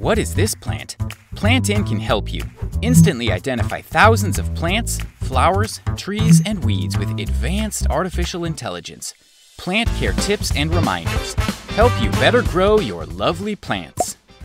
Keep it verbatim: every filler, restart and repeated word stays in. What is this plant? PlantIn can help you. Instantly identify thousands of plants, flowers, trees, and weeds with advanced artificial intelligence. Plant care tips and reminders help you better grow your lovely plants.